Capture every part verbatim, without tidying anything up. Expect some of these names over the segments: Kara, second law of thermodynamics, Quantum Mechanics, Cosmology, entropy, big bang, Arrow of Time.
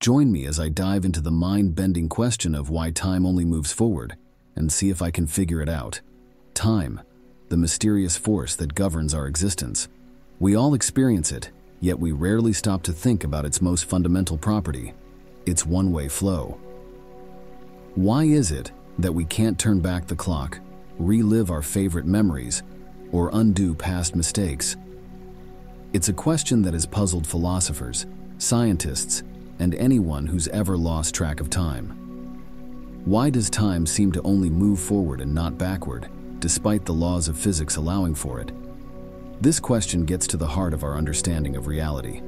Join me as I dive into the mind-bending question of why time only moves forward, and see if I can figure it out. Time, the mysterious force that governs our existence. We all experience it, yet we rarely stop to think about its most fundamental property, its one-way flow. Why is it that we can't turn back the clock, relive our favorite memories, or undo past mistakes? It's a question that has puzzled philosophers, scientists, and anyone who's ever lost track of time. Why does time seem to only move forward and not backward, despite the laws of physics allowing for it? This question gets to the heart of our understanding of reality.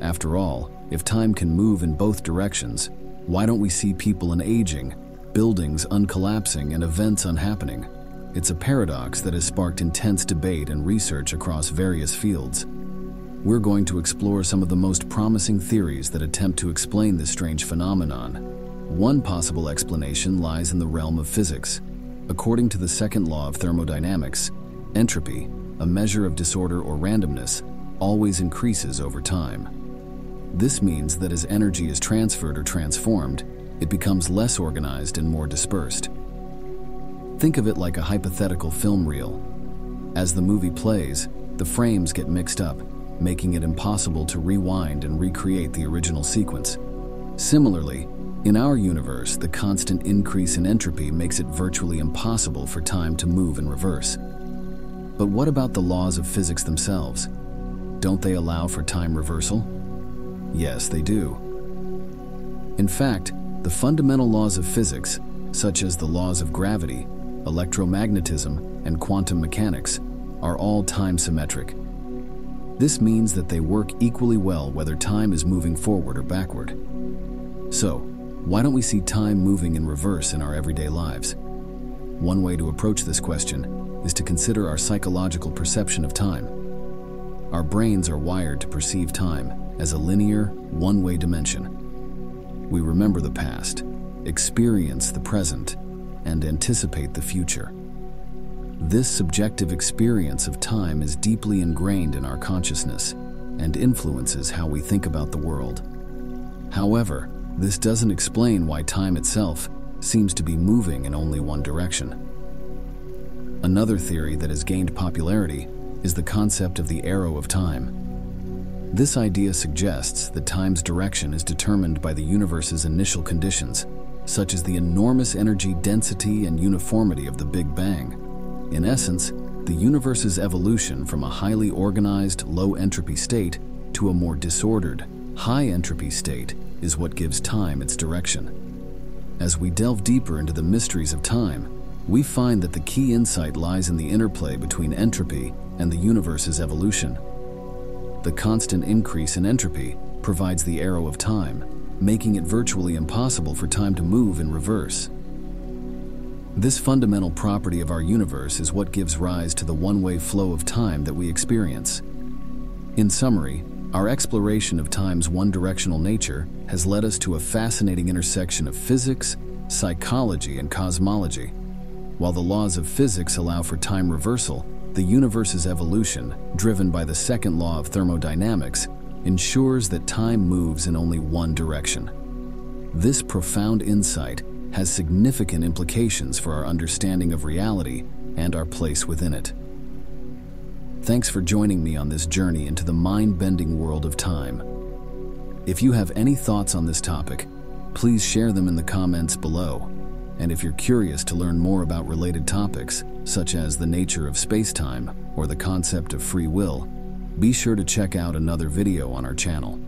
After all, if time can move in both directions, why don't we see people unaging, buildings uncollapsing, and events unhappening? It's a paradox that has sparked intense debate and research across various fields. We're going to explore some of the most promising theories that attempt to explain this strange phenomenon. One possible explanation lies in the realm of physics. According to the second law of thermodynamics, entropy, a measure of disorder or randomness, always increases over time. This means that as energy is transferred or transformed, it becomes less organized and more dispersed. Think of it like a hypothetical film reel. As the movie plays, the frames get mixed up, making it impossible to rewind and recreate the original sequence. Similarly, in our universe, the constant increase in entropy makes it virtually impossible for time to move in reverse. But what about the laws of physics themselves? Don't they allow for time reversal? Yes, they do. In fact, the fundamental laws of physics, such as the laws of gravity, electromagnetism, and quantum mechanics, are all time-symmetric. This means that they work equally well whether time is moving forward or backward. So, why don't we see time moving in reverse in our everyday lives? One way to approach this question is to consider our psychological perception of time. Our brains are wired to perceive time as a linear, one-way dimension. We remember the past, experience the present, and anticipate the future. This subjective experience of time is deeply ingrained in our consciousness and influences how we think about the world. However, this doesn't explain why time itself seems to be moving in only one direction. Another theory that has gained popularity is the concept of the arrow of time. This idea suggests that time's direction is determined by the universe's initial conditions, such as the enormous energy density and uniformity of the Big Bang. In essence, the universe's evolution from a highly organized, low-entropy state to a more disordered, high-entropy state is what gives time its direction. As we delve deeper into the mysteries of time, we find that the key insight lies in the interplay between entropy and the universe's evolution. The constant increase in entropy provides the arrow of time, making it virtually impossible for time to move in reverse. This fundamental property of our universe is what gives rise to the one-way flow of time that we experience. In summary, our exploration of time's one-directional nature has led us to a fascinating intersection of physics, psychology, and cosmology. While the laws of physics allow for time reversal, the universe's evolution, driven by the second law of thermodynamics, ensures that time moves in only one direction. This profound insight has significant implications for our understanding of reality and our place within it. Thanks for joining me on this journey into the mind-bending world of time. If you have any thoughts on this topic, please share them in the comments below. And if you're curious to learn more about related topics, such as the nature of space-time or the concept of free will, be sure to check out another video on our channel.